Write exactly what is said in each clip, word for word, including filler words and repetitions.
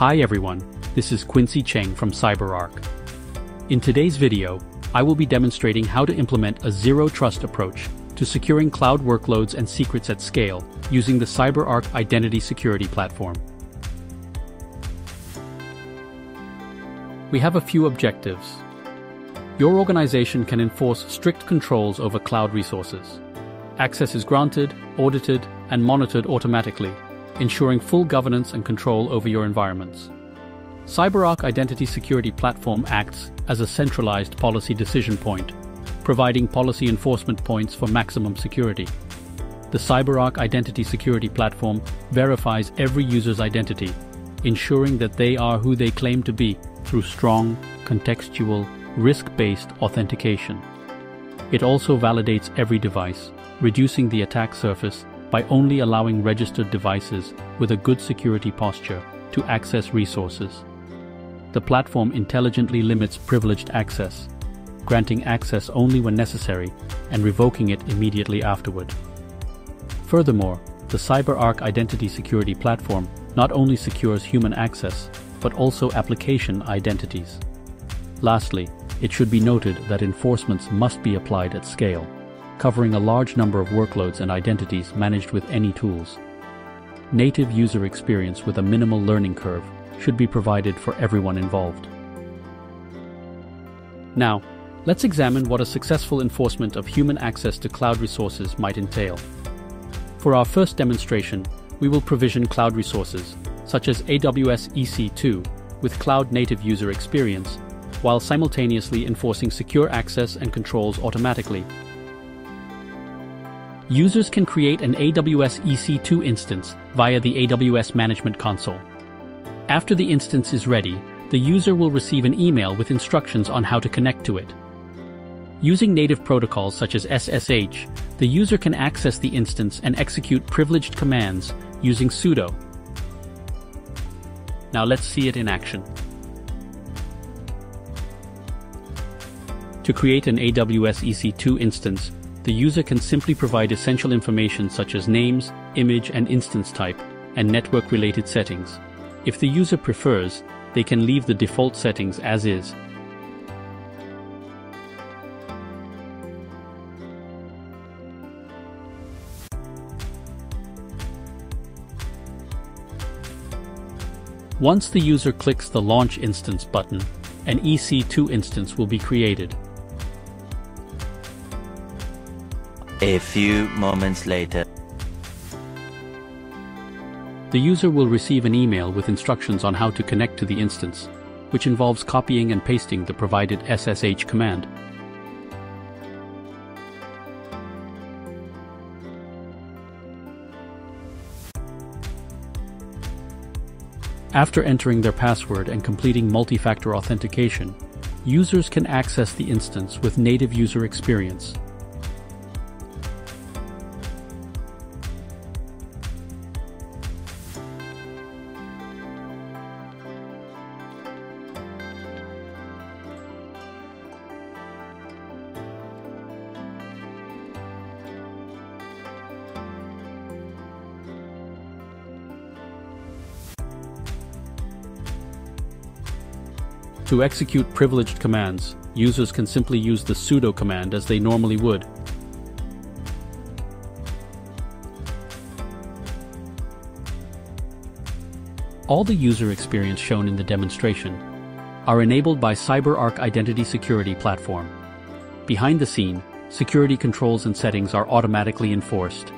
Hi everyone, this is Quincy Cheng from CyberArk. In today's video, I will be demonstrating how to implement a Zero Trust approach to securing cloud workloads and secrets at scale using the CyberArk Identity Security Platform. We have a few objectives. Your organization can enforce strict controls over cloud resources. Access is granted, audited, and monitored automatically, ensuring full governance and control over your environments. CyberArk Identity Security Platform acts as a centralized policy decision point, providing policy enforcement points for maximum security. The CyberArk Identity Security Platform verifies every user's identity, ensuring that they are who they claim to be through strong, contextual, risk-based authentication. It also validates every device, reducing the attack surface by only allowing registered devices with a good security posture to access resources. The platform intelligently limits privileged access, granting access only when necessary and revoking it immediately afterward. Furthermore, the CyberArk Identity Security Platform not only secures human access, but also application identities. Lastly, it should be noted that enforcements must be applied at scale, covering a large number of workloads and identities managed with any tools. Native user experience with a minimal learning curve should be provided for everyone involved. Now, let's examine what a successful enforcement of human access to cloud resources might entail. For our first demonstration, we will provision cloud resources, such as A W S E C two, with cloud-native user experience, while simultaneously enforcing secure access and controls automatically. Users can create an A W S E C two instance via the A W S Management Console. After the instance is ready, the user will receive an email with instructions on how to connect to it. Using native protocols such as S S H, the user can access the instance and execute privileged commands using sudo. Now let's see it in action. To create an A W S E C two instance, the user can simply provide essential information such as names, image and instance type, and network-related settings. If the user prefers, they can leave the default settings as is. Once the user clicks the Launch Instance button, an E C two instance will be created. A few moments later, the user will receive an email with instructions on how to connect to the instance, which involves copying and pasting the provided S S H command. After entering their password and completing multi-factor authentication, users can access the instance with native user experience. To execute privileged commands, users can simply use the sudo command as they normally would. All the user experience shown in the demonstration are enabled by CyberArk Identity Security Platform. Behind the scene, security controls and settings are automatically enforced.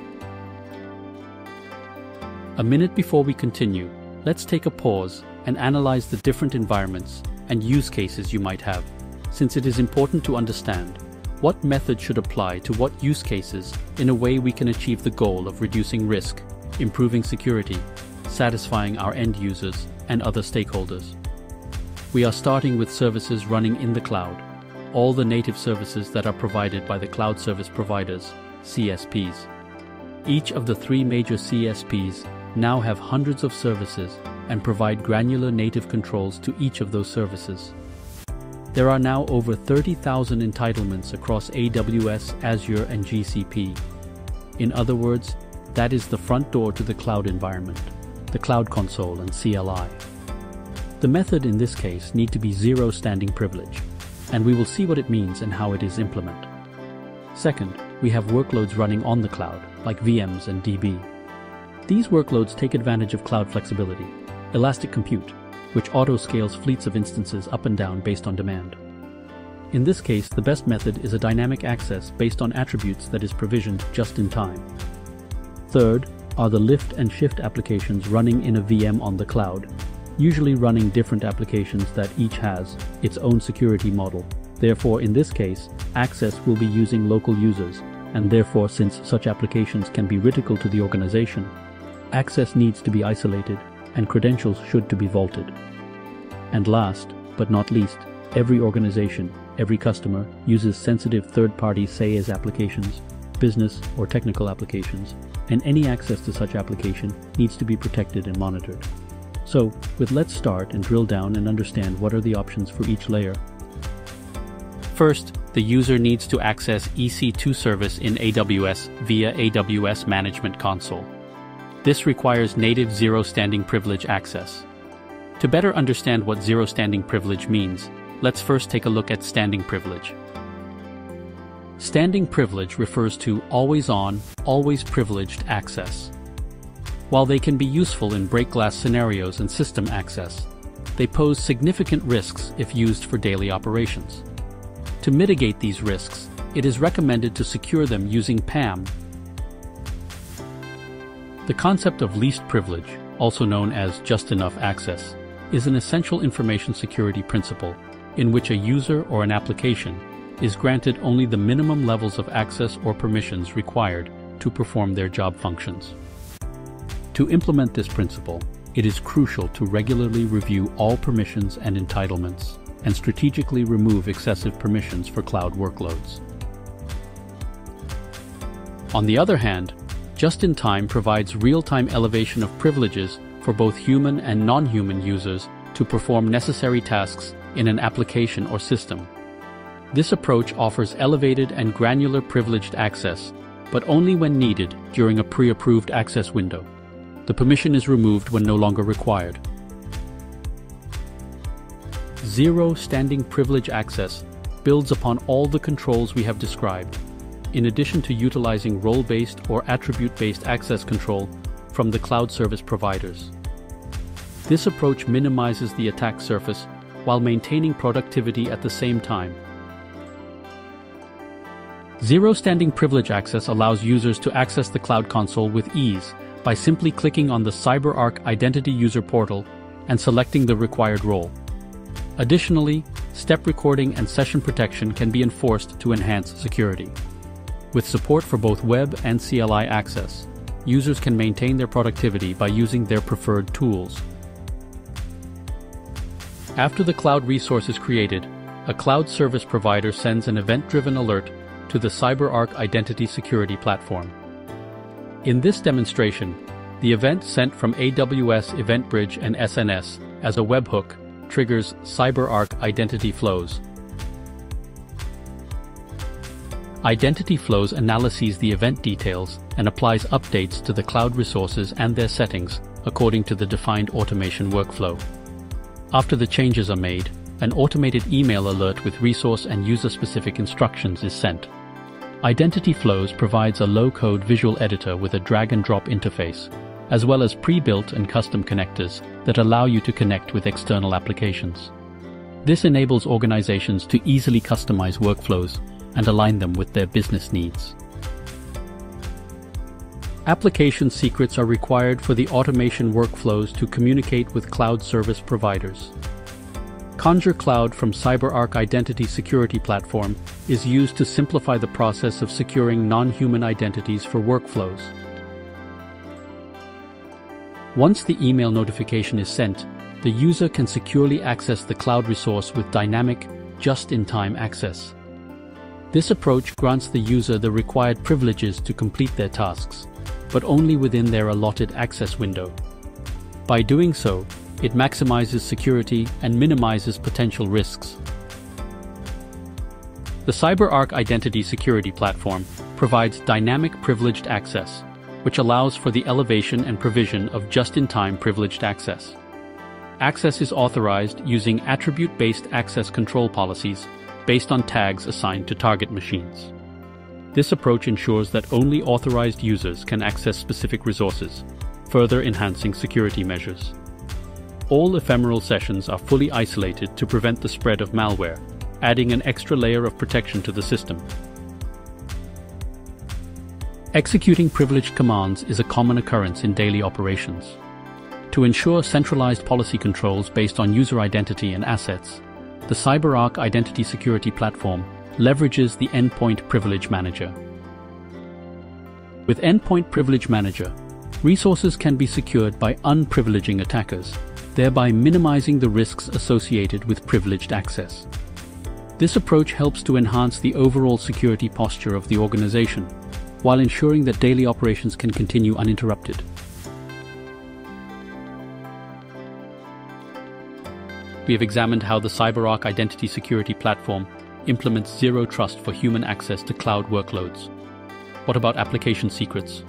A minute before we continue, let's take a pause and analyze the different environments and use cases you might have, since it is important to understand what method should apply to what use cases in a way we can achieve the goal of reducing risk, improving security, satisfying our end users and other stakeholders. We are starting with services running in the cloud, all the native services that are provided by the cloud service providers, C S Ps. Each of the three major C S Ps now have hundreds of services and provide granular native controls to each of those services. There are now over thirty thousand entitlements across A W S, Azure, and G C P. In other words, that is the front door to the cloud environment, the Cloud Console and C L I. The method in this case need to be zero standing privilege, and we will see what it means and how it is implemented. Second, we have workloads running on the cloud, like V Ms and D B. These workloads take advantage of cloud flexibility, elastic compute, which auto-scales fleets of instances up and down based on demand. In this case, the best method is a dynamic access based on attributes that is provisioned just in time. Third are the lift and shift applications running in a V M on the cloud, usually running different applications that each has its own security model. Therefore, in this case, access will be using local users, and therefore, since such applications can be critical to the organization, access needs to be isolated and credentials should to be vaulted. And last, but not least, every organization, every customer uses sensitive third-party SaaS applications, business or technical applications, and any access to such application needs to be protected and monitored. So, with let's start and drill down and understand what are the options for each layer. First, the user needs to access E C two service in A W S via A W S Management Console. This requires native Zero Standing Privilege access. To better understand what Zero Standing Privilege means, let's first take a look at Standing Privilege. Standing Privilege refers to always-on, always-privileged access. While they can be useful in break-glass scenarios and system access, they pose significant risks if used for daily operations. To mitigate these risks, it is recommended to secure them using P A M. The concept of least privilege, also known as just enough access, is an essential information security principle in which a user or an application is granted only the minimum levels of access or permissions required to perform their job functions. To implement this principle, it is crucial to regularly review all permissions and entitlements and strategically remove excessive permissions for cloud workloads. On the other hand, Just in Time provides real-time elevation of privileges for both human and non-human users to perform necessary tasks in an application or system. This approach offers elevated and granular privileged access, but only when needed during a pre-approved access window. The permission is removed when no longer required. Zero Standing Privilege Access builds upon all the controls we have described, in addition to utilizing role-based or attribute-based access control from the cloud service providers. This approach minimizes the attack surface while maintaining productivity at the same time. Zero Standing Privilege Access allows users to access the Cloud Console with ease by simply clicking on the CyberArk Identity User Portal and selecting the required role. Additionally, step recording and session protection can be enforced to enhance security. With support for both web and C L I access, users can maintain their productivity by using their preferred tools. After the cloud resource is created, a cloud service provider sends an event-driven alert to the CyberArk Identity Security Platform. In this demonstration, the event sent from A W S EventBridge and S N S as a webhook triggers CyberArk Identity Flows. Identity Flows analyses the event details and applies updates to the cloud resources and their settings according to the defined automation workflow. After the changes are made, an automated email alert with resource and user-specific instructions is sent. Identity Flows provides a low-code visual editor with a drag-and-drop interface, as well as pre-built and custom connectors that allow you to connect with external applications. This enables organizations to easily customize workflows and align them with their business needs. Application secrets are required for the automation workflows to communicate with cloud service providers. Conjur Cloud from CyberArk Identity Security Platform is used to simplify the process of securing non-human identities for workflows. Once the email notification is sent, the user can securely access the cloud resource with dynamic, just-in-time access. This approach grants the user the required privileges to complete their tasks, but only within their allotted access window. By doing so, it maximizes security and minimizes potential risks. The CyberArk Identity Security Platform provides dynamic privileged access, which allows for the elevation and provision of just-in-time privileged access. access is authorized using attribute-based access control policies based on tags assigned to target machines. This approach ensures that only authorized users can access specific resources, further enhancing security measures. All ephemeral sessions are fully isolated to prevent the spread of malware, adding an extra layer of protection to the system. Executing privileged commands is a common occurrence in daily operations. To ensure centralized policy controls based on user identity and assets, the CyberArk Identity Security Platform leverages the Endpoint Privilege Manager. With Endpoint Privilege Manager, resources can be secured by unprivileging attackers, thereby minimizing the risks associated with privileged access. This approach helps to enhance the overall security posture of the organization, while ensuring that daily operations can continue uninterrupted. We have examined how the CyberArk Identity Security Platform implements Zero Trust for human access to cloud workloads. What about application secrets?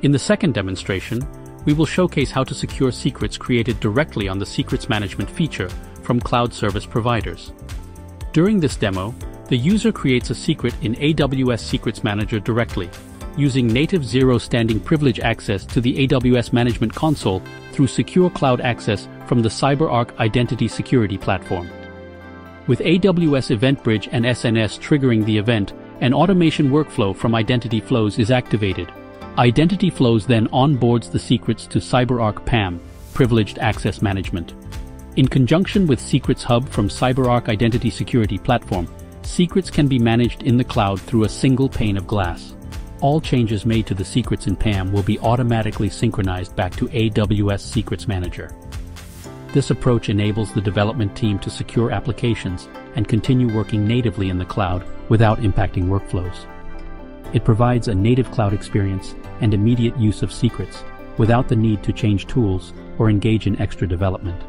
In the second demonstration, we will showcase how to secure secrets created directly on the Secrets Management feature from cloud service providers. During this demo, the user creates a secret in A W S Secrets Manager directly, using native Zero Standing Privilege access to the A W S Management Console through secure cloud access from the CyberArk Identity Security Platform. With A W S EventBridge and S N S triggering the event, an automation workflow from Identity Flows is activated. Identity Flows then onboards the secrets to CyberArk P A M, Privileged Access Management. In conjunction with Secrets Hub from CyberArk Identity Security Platform, secrets can be managed in the cloud through a single pane of glass. All changes made to the secrets in P A M will be automatically synchronized back to A W S Secrets Manager. This approach enables the development team to secure applications and continue working natively in the cloud without impacting workflows. It provides a native cloud experience and immediate use of secrets without the need to change tools or engage in extra development.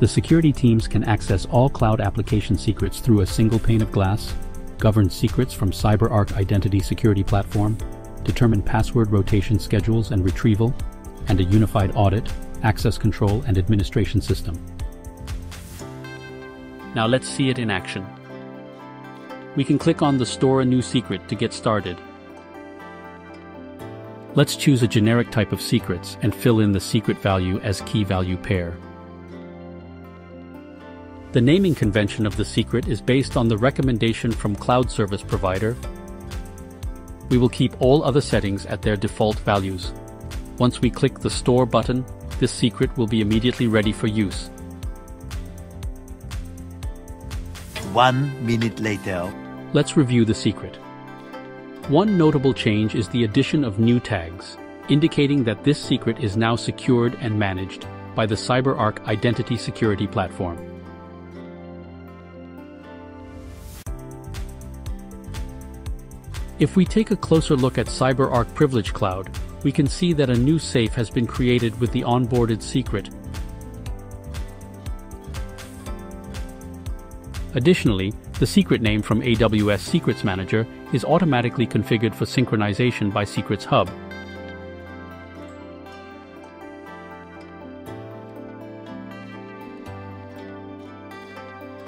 The security teams can access all cloud application secrets through a single pane of glass, govern secrets from CyberArk Identity Security Platform, determine password rotation schedules and retrieval, and a unified audit, access control, and administration system. Now let's see it in action. We can click on the Store a New Secret to get started. Let's choose a generic type of secrets and fill in the secret value as key value pair. The naming convention of the secret is based on the recommendation from cloud service provider. We will keep all other settings at their default values. Once we click the Store button, this secret will be immediately ready for use. One minute later. Let's review the secret. One notable change is the addition of new tags, indicating that this secret is now secured and managed by the CyberArk Identity Security Platform. If we take a closer look at CyberArk Privilege Cloud, we can see that a new safe has been created with the onboarded secret. Additionally, the secret name from A W S Secrets Manager is automatically configured for synchronization by Secrets Hub.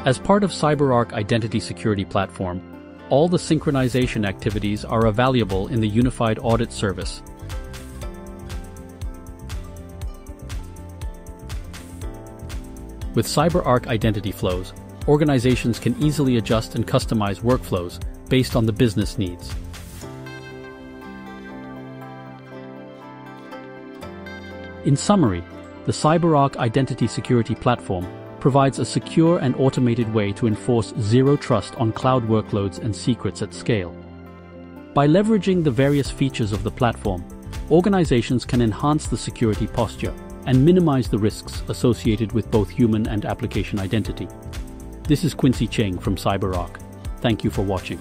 As part of CyberArk Identity Security Platform, all the synchronization activities are available in the Unified Audit Service. With CyberArk Identity Flows, organizations can easily adjust and customize workflows based on the business needs. In summary, the CyberArk Identity Security Platform provides a secure and automated way to enforce Zero Trust on cloud workloads and secrets at scale. By leveraging the various features of the platform, organizations can enhance the security posture and minimize the risks associated with both human and application identity. This is Quincy Cheng from CyberArk. Thank you for watching.